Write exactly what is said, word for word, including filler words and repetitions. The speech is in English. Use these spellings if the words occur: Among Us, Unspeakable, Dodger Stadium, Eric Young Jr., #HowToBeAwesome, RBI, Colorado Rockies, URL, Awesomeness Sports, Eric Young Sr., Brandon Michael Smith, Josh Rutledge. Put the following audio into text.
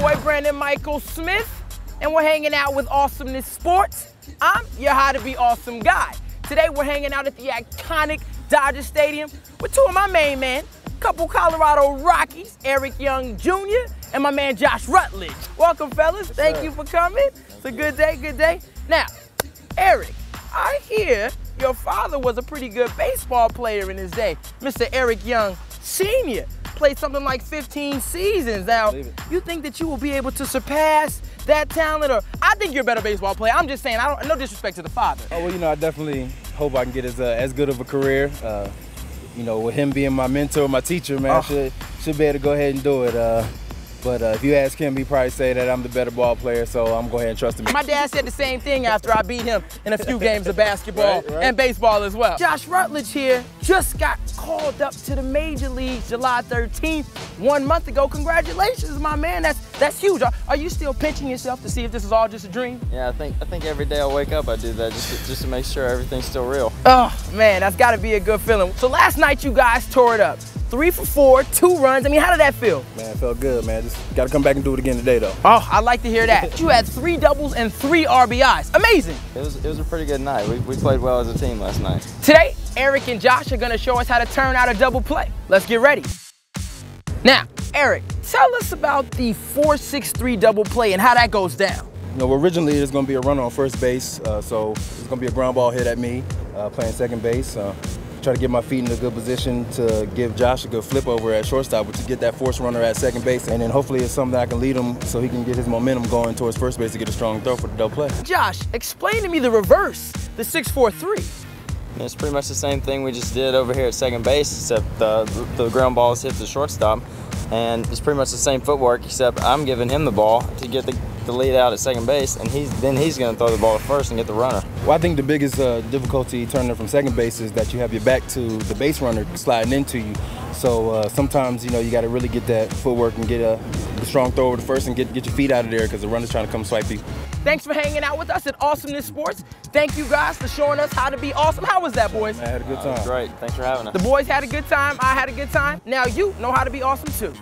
boy Brandon Michael Smith, and we're hanging out with Awesomeness Sports. I'm your How to Be Awesome guy. Today we're hanging out at the iconic Dodger Stadium with two of my main men, couple Colorado Rockies, Eric Young Junior, and my man Josh Rutledge. Welcome, fellas. Yes, Thank sir. you for coming. Thank it's a good day, good day. Now, Eric, I hear your father was a pretty good baseball player in his day. Mister Eric Young Senior played something like fifteen seasons. Now, you think that you will be able to surpass that talent? Or I think you're a better baseball player. I'm just saying, I don't, no disrespect to the father. Oh, well, you know, I definitely hope I can get as, uh, as good of a career. Uh, you know, with him being my mentor, my teacher, man, oh. I should, should be able to go ahead and do it. Uh, But uh, if you ask him, he'd probably say that I'm the better ball player, so I'm going to go ahead and trust him. My dad said the same thing after I beat him in a few games of basketball right, right. and baseball as well. Josh Rutledge here just got called up to the Major Leagues July thirteenth, one month ago. Congratulations, my man. That's that's huge. Are, are you still pinching yourself to see if this is all just a dream? Yeah, I think I think every day I wake up I do that just to, just to make sure everything's still real. Oh, man, that's got to be a good feeling. So last night you guys tore it up. Three for four, two runs. I mean, how did that feel? Man, it felt good, man. Just got to come back and do it again today, though. Oh, I'd like to hear that. You had three doubles and three R B Is. Amazing. It was, it was a pretty good night. We, we played well as a team last night. Today, Eric and Josh are going to show us how to turn out a double play. Let's get ready. Now, Eric, tell us about the four six three double play and how that goes down. You know, originally there's going to be a runner on first base, uh, so it's going to be a ground ball hit at me uh, playing second base. Uh, Try to get my feet in a good position to give Josh a good flip over at shortstop, which is get that force runner at second base, and then hopefully it's something that I can lead him so he can get his momentum going towards first base to get a strong throw for the double play. Josh, explain to me the reverse, the six four three. It's pretty much the same thing we just did over here at second base, except uh, the ground ball is hit to shortstop, and it's pretty much the same footwork, except I'm giving him the ball to get the the lead out at second base, and he's then he's going to throw the ball to first and get the runner. Well, I think the biggest uh, difficulty turning from second base is that you have your back to the base runner sliding into you. So uh, sometimes, you know, you got to really get that footwork and get a, a strong throw over to first and get, get your feet out of there because the runner's trying to come swipe you. Thanks for hanging out with us at Awesomeness Sports. Thank you guys for showing us how to be awesome. How was that, boys? I had a good time. Uh, great. Thanks for having us. The boys had a good time. I had a good time. Now you know how to be awesome, too.